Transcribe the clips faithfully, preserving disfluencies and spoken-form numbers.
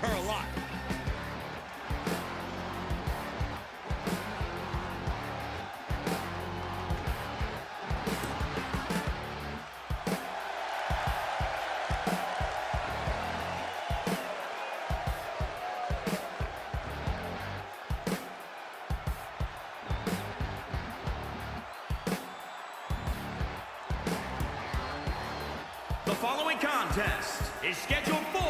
her a lot. The following contest is scheduled for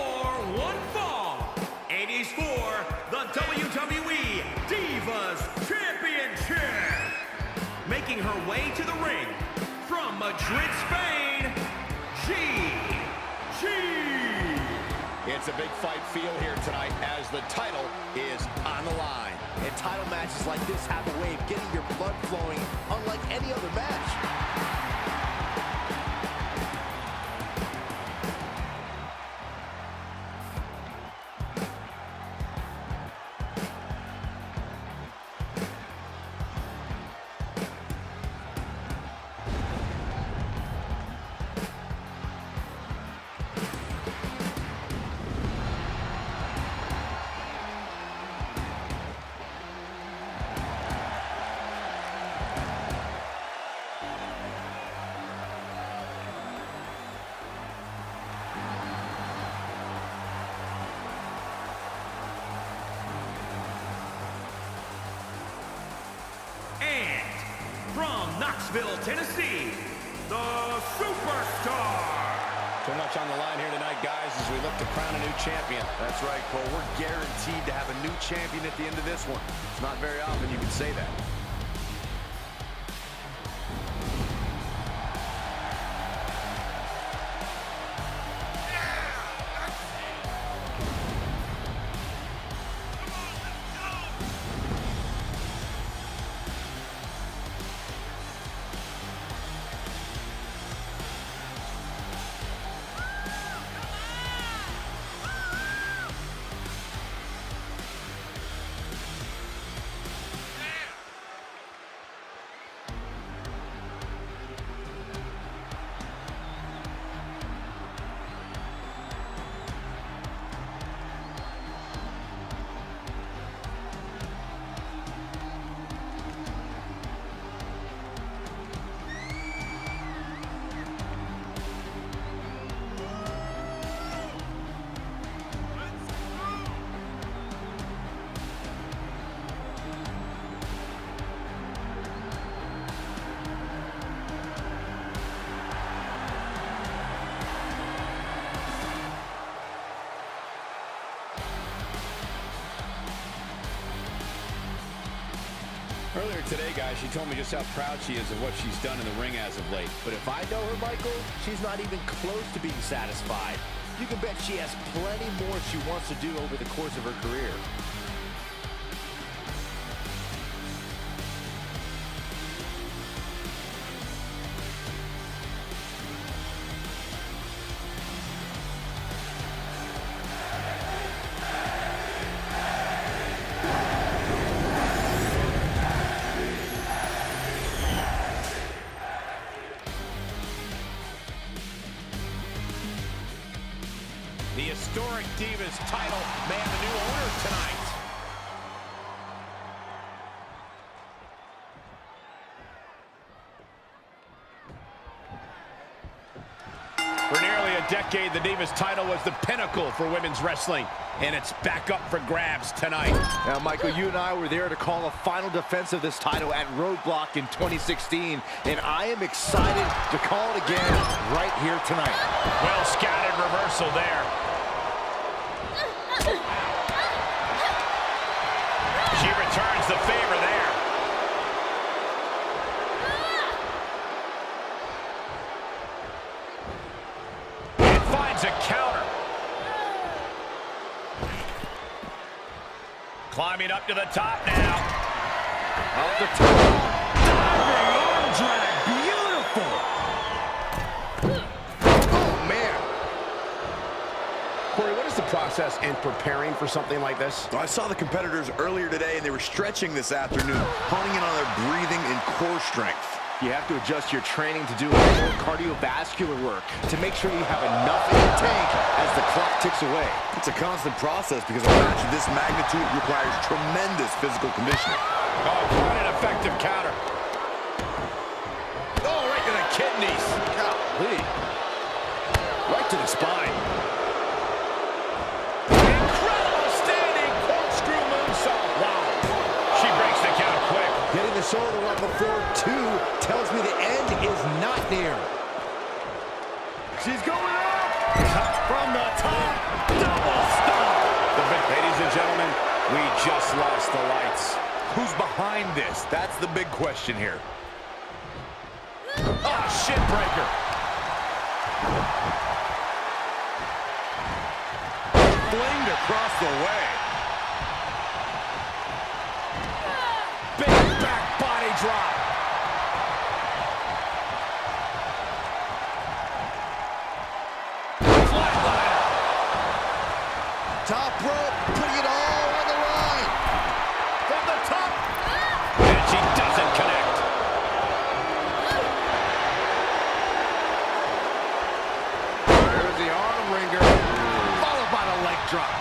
one fall and is for the W W E Divas Championship. Making her way to the ring from Madrid, Spain, G G. It's a big fight feel here tonight as the title is on the line. And title matches like this have a way of getting your blood flowing unlike any other match. Knoxville, Tennessee, the Superstar. So much on the line here tonight, guys, as we look to crown a new champion. That's right, Cole. We're guaranteed to have a new champion at the end of this one. It's not very often you can say that. Earlier today, guys, she told me just how proud she is of what she's done in the ring as of late. But if I know her, Michael, she's not even close to being satisfied. You can bet she has plenty more she wants to do over the course of her career. The historic Divas title may have a new owner tonight. For nearly a decade, the Divas title was the pinnacle for women's wrestling, and it's back up for grabs tonight. Now, Michael, you and I were there to call a final defense of this title at Roadblock in twenty sixteen, and I am excited to call it again right here tonight. Well scattered reversal there. She returns the favor there. And finds a counter. Climbing up to the top now. Up the top. Diving arm drag. Beautiful. Oh, man. Corey, what is the process in preparing for something like this? I saw the competitors earlier today, and they were stretching this afternoon, honing in on their breathing and core strength. You have to adjust your training to do more cardiovascular work to make sure you have enough in the tank as the clock ticks away. It's a constant process because a match of this magnitude requires tremendous physical conditioning. Oh, what an effective counter. Oh, right to the kidneys. Golly. Right to the spine. Incredible standing corkscrew moonsault. Wow. She breaks the count quick. Getting the shoulder up before two tells me the end is not near. She's going up. Cut from the top. Double stop. Ladies and gentlemen, we just lost the lights. Who's behind this? That's the big question here. Oh, shit breaker. Flinged across the way. Big back body drop. Flatliner. Top rope, putting it all on the line. From the top. And she doesn't connect. There's the arm wringer. Followed by the leg drop.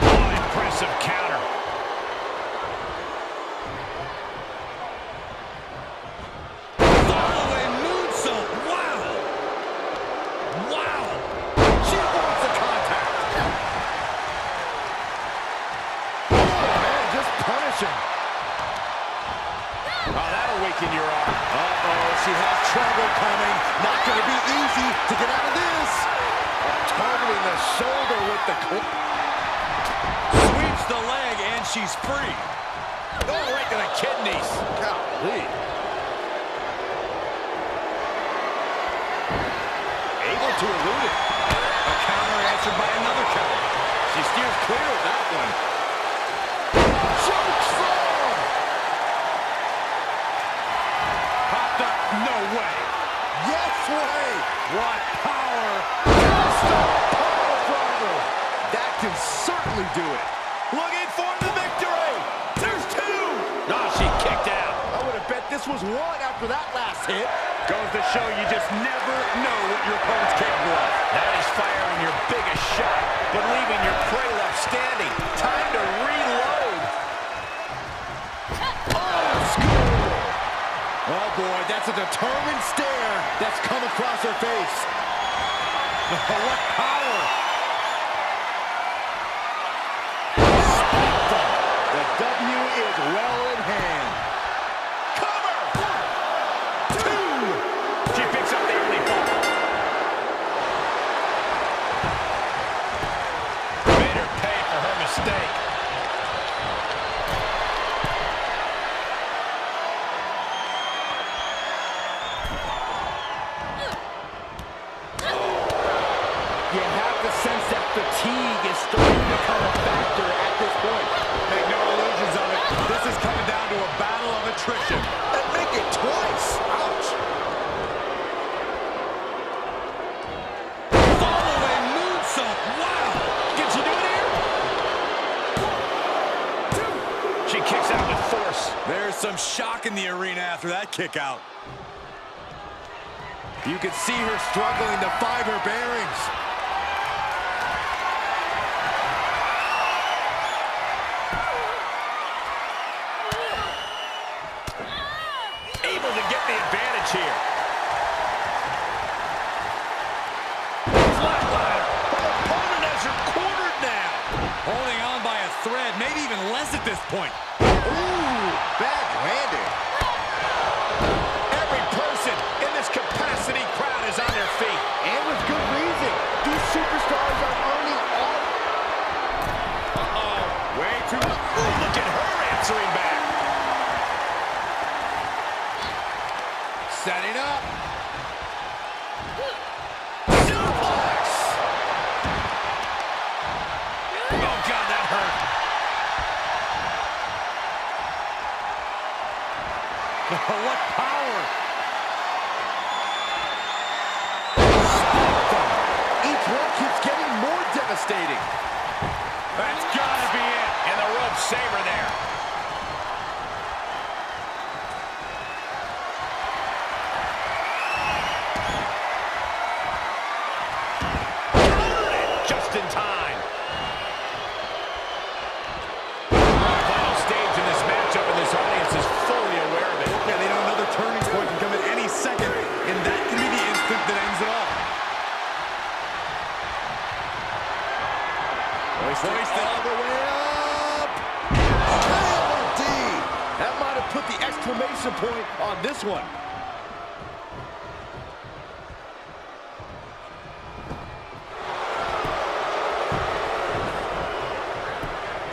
Oh, impressive counter. Oh, a moonsault. Wow. Wow. She wants the contact. Oh, that'll waken you up. Uh-oh, she has trouble coming. Not going to be easy to get out of this. Targeting the shoulder with the clip. Sweeps the leg, and she's free. Oh, right to the kidneys. Golly. Able to elude it. A counter answered by another counter. She steers clear of that one. Popped up, no way. Yes way. What power. Just a power driver. That can certainly do it. Looking for the victory. There's two. No, oh, she kicked out. I would have bet this was one after that last hit. Goes to show you just never know what your opponent's capable of. That is firing your biggest shot, but leaving your prey left standing. Time to reload. Oh, boy, that's a determined stare that's come across her face. What power. Spectre. The W is well in hand. Cover. Two. She picks up the early ball. Made her pay for her mistake. Fatigue is starting to become a factor at this point. Make no illusions on it. This is coming down to a battle of attrition. And make it twice. Ouch. Following moonsault. Wow. Can she do it here? One, two. She kicks out with force. There's some shock in the arena after that kick out. You can see her struggling to find her bearings. Here. Flatliner. Her opponent has her cornered now. Holding on by a thread, maybe even less at this point. Ooh, backhanded. Every person in this capacity crowd is on their feet. And with good reason. These superstars are only on. Uh-oh. Way too much. Ooh, look at her answering back. Setting up. Suplex. Oh, God, that hurt. What power. Spectre. Each one keeps getting more devastating. That's got to be it. And the rope saber there. going on this one.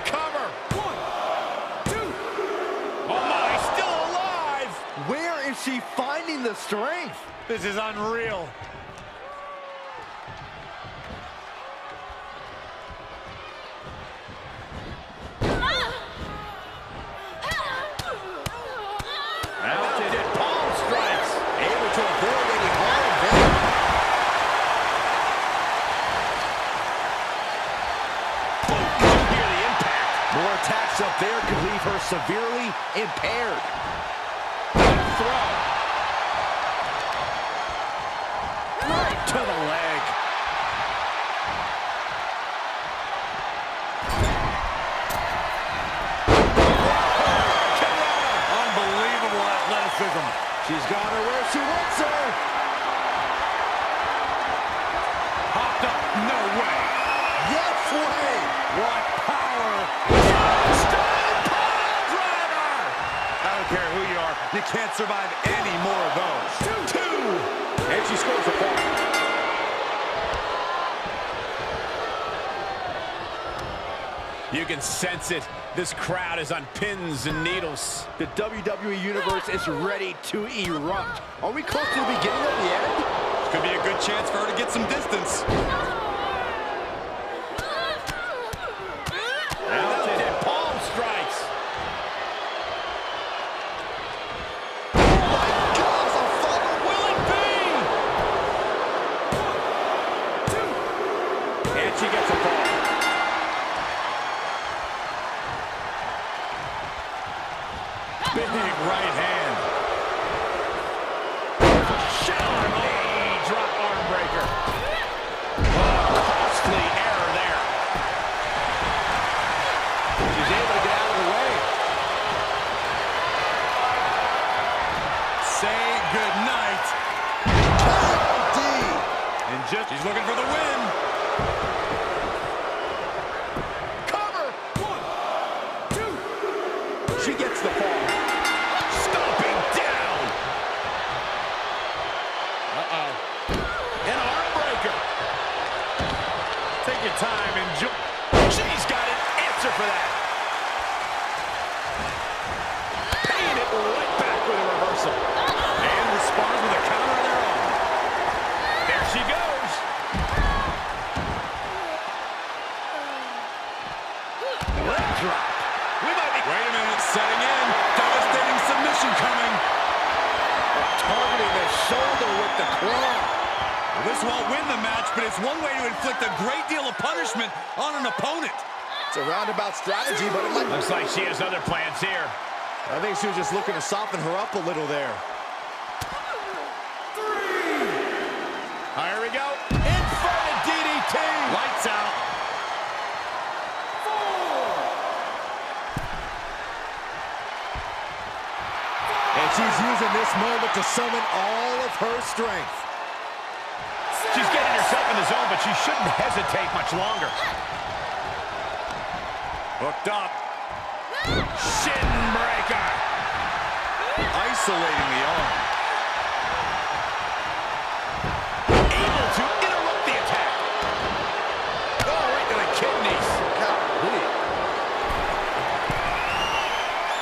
Cover. One, two. Oh my, still alive. Where is she finding the strength? This is unreal. Up there could leave her severely impaired. Good throw. Right to the leg. Unbelievable athleticism. She's got her where she wants her. Hopped up. No way. Yes way. What power. Care who you are, you can't survive any more of those. Two, two. And she scores a point. You can sense it. This crowd is on pins and needles. The W W E Universe is ready to erupt. Are we close to the beginning of the end? Could be a good chance for her to get some distance. Big right hand. Shower knee drop arm breaker. Oh, costly error there. She's able to get out of the way. Say goodnight. D. And just he's looking for the win. She gets the fall. Stomping down. Uh-oh. An arm breaker. Take your time and jump. She's got an answer for that. Paying it right back with a reversal. And responds with a counter of their own. There she goes. Leg drop. We might be... Wait a minute. Setting in, devastating submission coming. Targeting the shoulder with the claw. This won't win the match, but it's one way to inflict a great deal of punishment on an opponent. It's a roundabout strategy, but it might... Looks like she has other plans here. I think she was just looking to soften her up a little there. Three. Here we go. In front of D D T. Lights out. She's using this moment to summon all of her strength. She's getting herself in the zone, but she shouldn't hesitate much longer. Hooked up. Shin breaker. Isolating the arm. Able to interrupt the attack. Oh, right to the kidneys. God,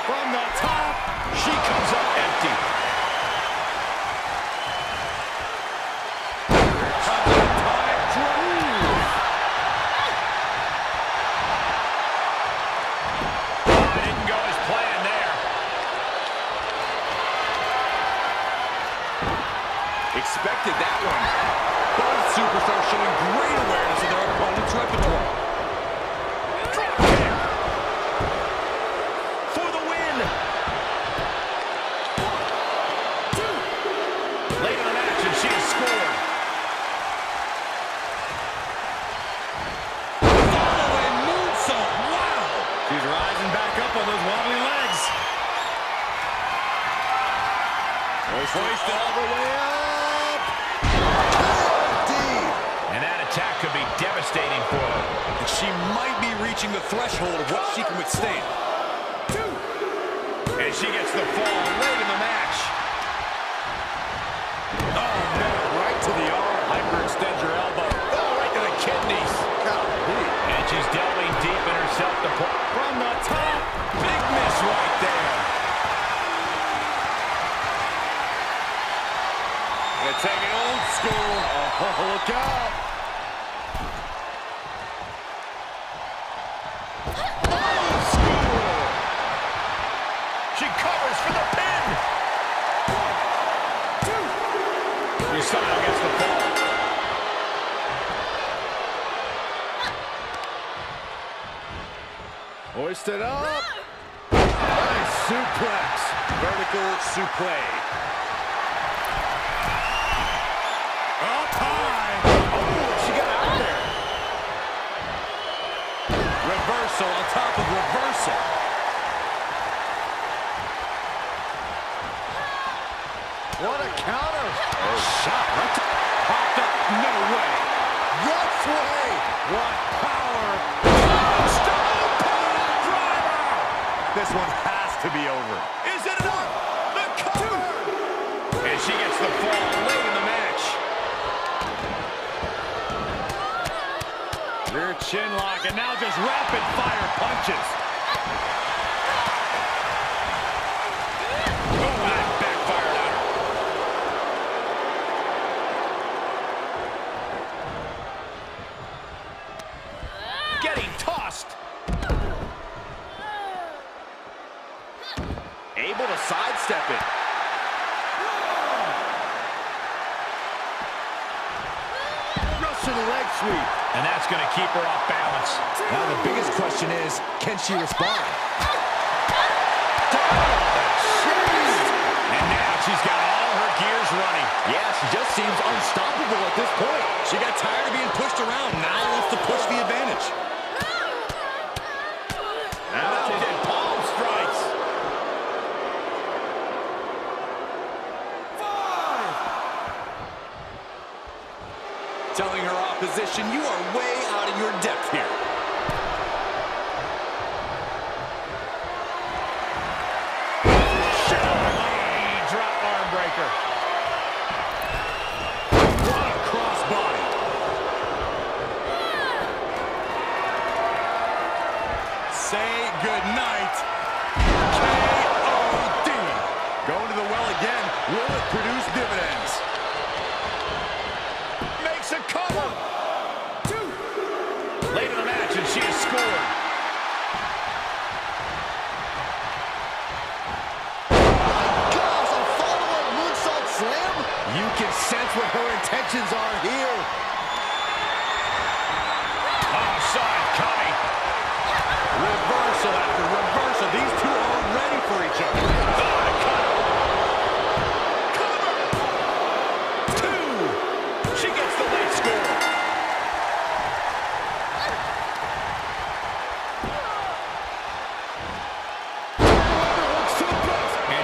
from the top, she comes up empty. Oh, it didn't go as planned there. Expected that one. Both superstars showing great awareness of their opponent's repertoire. Hoist all the way up. And that attack could be devastating for her. And she might be reaching the threshold of what she can withstand. Two. And and she gets the fall late in the match. Oh, no, right to the arm. Hyperextend your elbow. Oh, right to the kidneys. Oh, and she's delving deep in herself to pull from the top. Big miss right there. Gonna take it old school. Oh, look out. Somehow gets the ball. Hoist it up. Nice suplex. Vertical suplex. Up high. Oh, she got out of there. Reversal on top of reversal. What a counter! Oh, shot right to... Popped up, no way! Yes way! What power! Oh, stop! Driver! This one has to be over. Is it enough? The cover! And she gets the fall late in the match. Rear chin lock, and now just rapid fire punches. Getting tossed. Able to sidestep it. Russian leg sweep. And that's going to keep her off balance. Now the biggest question is, can she respond? And now she's got all her gears running. Yeah, she just seems unstoppable at this point. She got tired of being pushed around. Now wants to push the advantage. Telling her opposition, you are way out of your depth here. Shot. Drop arm breaker. What a crossbody. Yeah. Say goodnight. K O D. Going to the well again. Will it produce dividends? A cover. Two. Late in the match, and she has scored. Gosh, a follow-up moonsault slam. You can sense what her intentions are here. Offside coming. Reversal after reversal. These two are ready for each other.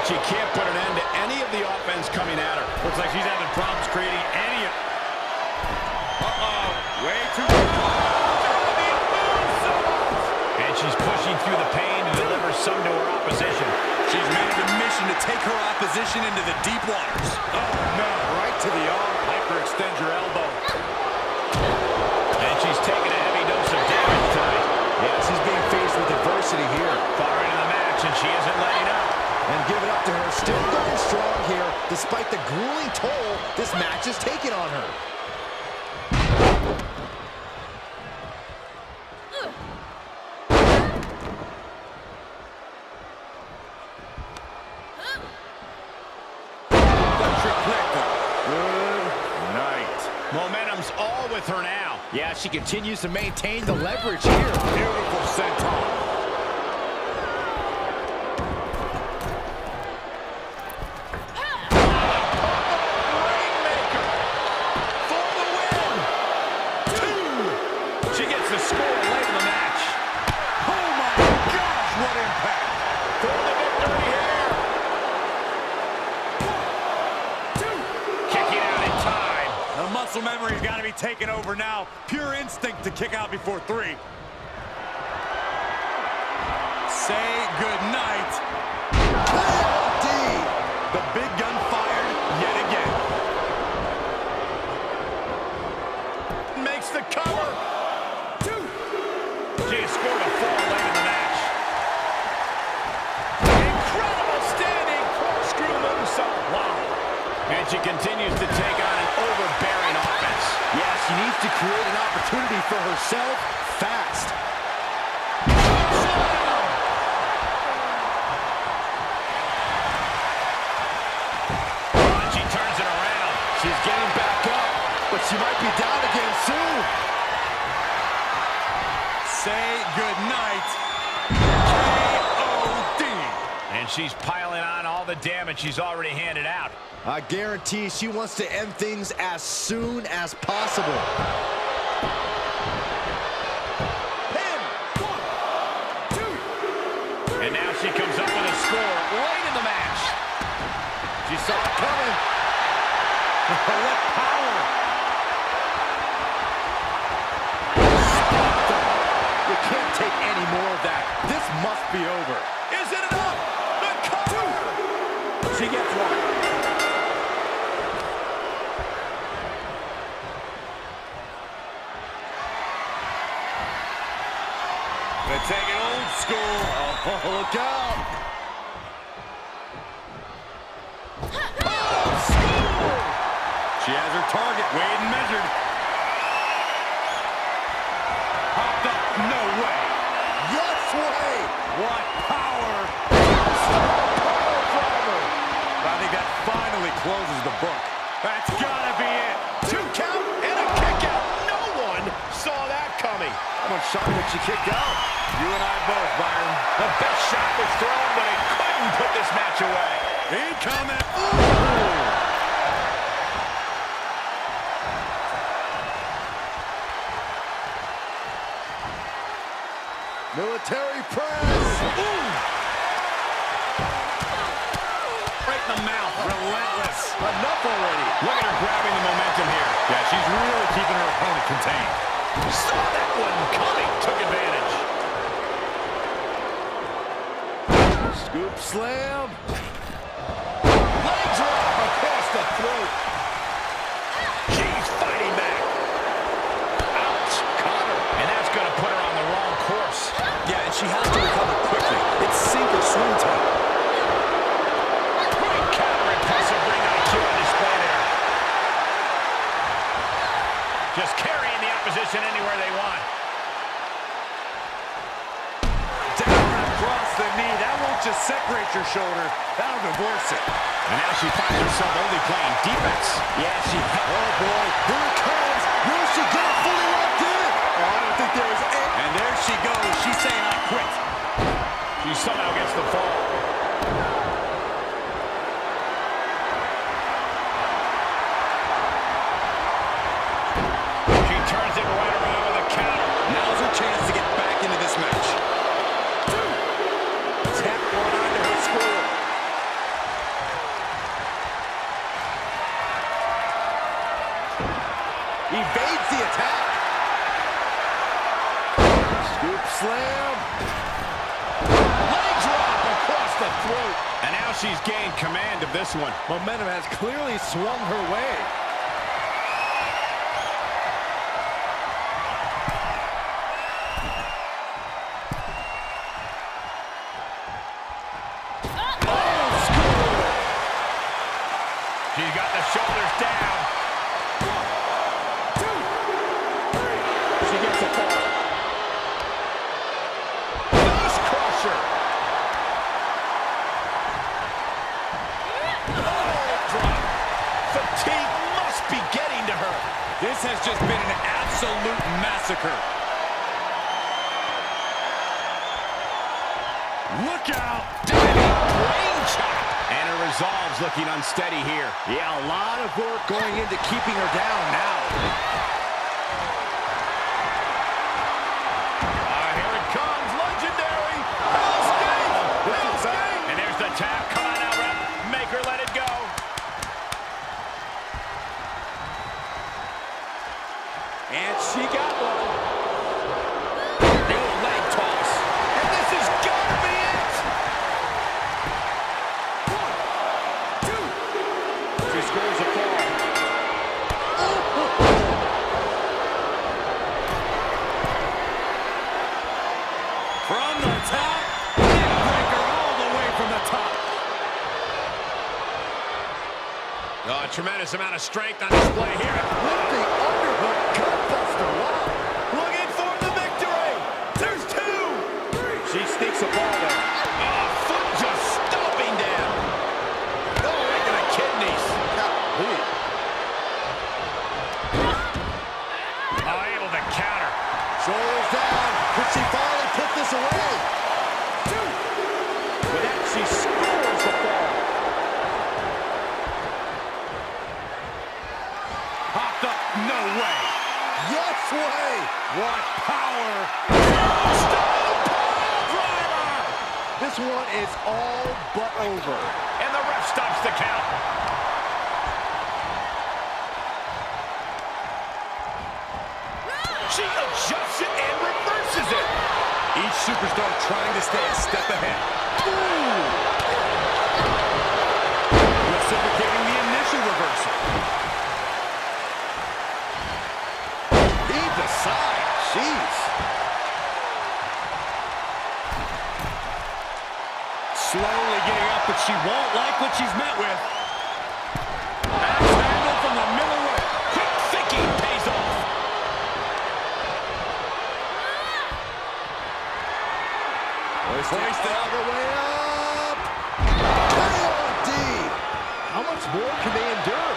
She can't put an end to any of the offense coming at her. Looks like she's having problems creating any of... Uh-oh. Way too... And she's pushing through the pain to deliver some to her opposition. She's made it a mission to take her opposition into the deep waters. Oh, no. Right to the arm. Hyperextend your elbow. And she's taking a heavy dose of damage tonight. Yeah, she's being faced with adversity here. Far into the match, and she isn't letting up. And give it up to her, still going strong here, despite the grueling toll this match is taking on her. Good night. Momentum's all with her now. Yeah, she continues to maintain the leverage here. Beautiful senton. Muscle memory's got to be taken over now. Pure instinct to kick out before three. Say goodnight. The big gun fired yet again. Makes the cover. Two. She scored a four late in the match. Incredible standing corkscrew moonsault. Wow. And she continues to take on an overbearing offense. Yeah, she needs to create an opportunity for herself fast. She's getting back up, but she might be down again soon. Say goodnight, K O D. And she's piling on all the damage she's already handed out. I guarantee she wants to end things as soon as possible. And one, two. And now she comes up with a score right in the match. She saw it coming. What power! You can't take any more of that. This must be over. Is it enough? The cover! She gets one. They're taking old school. Oh, look out! She has her target weighed and measured. Hopped up. No way. Yes way. What power. Power driver. I think that finally closes the book. That's gotta be it. Two count and a kick out. No one saw that coming. How much shot did she kick out? You and I both, Byron. The best shot was thrown, but it couldn't put this match away. Incoming. Ooh. Military press. Ooh. Right in the mouth. Relentless. Enough already. Look at her grabbing the momentum here. Yeah, she's really keeping her opponent contained. Saw that one coming. Took advantage. Scoop slam. Leg drop across the throat. She's fighting back. Ouch. Caught her. And that's going to put her on the wrong course. Yeah, and she has to recover quickly. It's sink or swim time. Great counter and possibly I Q on display there. Just carrying the opposition anywhere they want. Down across the knee. That won't just separate your shoulder. That'll divorce it. And now she finds herself only playing defense. Yeah, she... Oh, boy. Here it comes. Will she get it fully locked in? Oh, I don't think there was any... And there she goes. She's saying, I quit. She somehow gets the fall. She turns it right around with a counter. Now's her chance to get back into this match. Two. Tap one onto her score. Evades the attack. Slam. Leg drop across the throat. And now she's gained command of this one. Momentum has clearly swung her way. Uh-oh. Oh, score. She's got the shoulders down. One, two, three. She gets a fall. This has just been an absolute massacre. Look out! Diving brain chop! And her resolve's looking unsteady here. Yeah, a lot of work going into keeping her down now. All right, here it comes. Legendary! Hell's Gate! Hell's Gate! And there's the tap. Come on out, ref. Make her let it go. And she got one. New leg toss. And this has got to be it. One, two. She scores a foul. From the top, neck breaker all the way from the top. Oh, a tremendous amount of strength on display here. With the underhook cutbuster. Wow. Looking for the victory. There's two. Three. She sneaks a ball down. Oh, foot just stomping down. Oh, right to the kidneys. Oh, able to counter. Shoulders down. Could she finally put this away? Two. With that, she scores the ball. Popped up. No way. Yes way. What power. Stone pile driver. This one is all but over. And the ref stops the count. She adjusts it and reverses it. Each superstar trying to stay a step ahead. Ooh. Reciprocating the initial reversal. Lead the side. Jeez. Slowly getting up, but she won't like what she's met with. Axe handle from the middle row. Quick thinking pays off. Hoist it all the way up. K O D. How much more can they endure?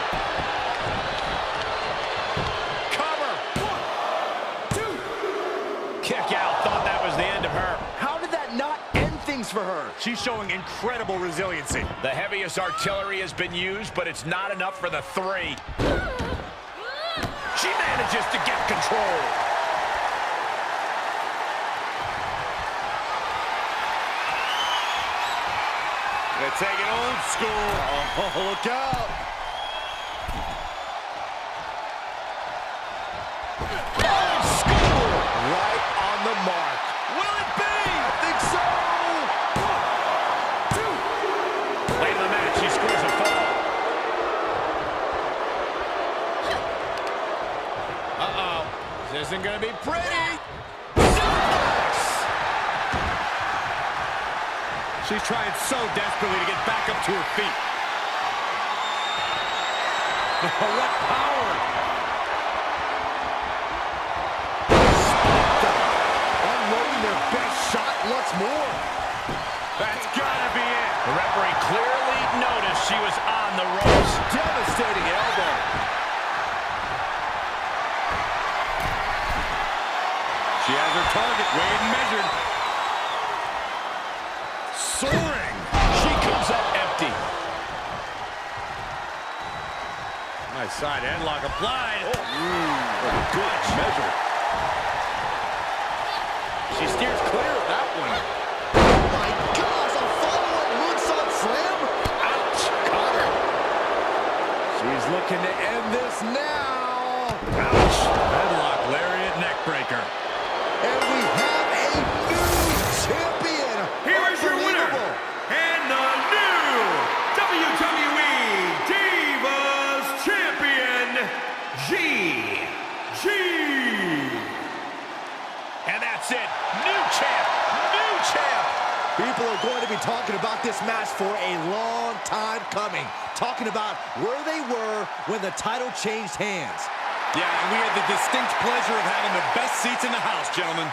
Cover. One, two. Kick out. Thought that was the end of her. How did that not end things for her? She's showing incredible resiliency. The heaviest artillery has been used, but it's not enough for the three. She manages to get control. They're taking old school. Oh, look out. Old school. Right on the mark. Will it be? I think so. One, two. Late in the match, she scores a foul. Uh-oh. This isn't going to be pretty. She's trying so desperately to get back up to her feet. What power! Unloading their best shot once more. That's gotta be it. The referee clearly noticed she was on the ropes. Devastating elbow. She has her target weighed and measured. Soaring. She comes up empty. Nice side headlock applied. Oh, mm, good measure. She steers clear of that one. Oh my gosh, a follow-up moonsault slam. Ouch, got her. She's looking to end this now. Ouch, headlock, lariat, neck breaker. And we have a new champion. Here is your winner. And the new W W E Divas Champion, G G. And that's it. New champ. New champ. People are going to be talking about this match for a long time coming. Talking about where they were when the title changed hands. Yeah, and we had the distinct pleasure of having the best seats in the house, gentlemen.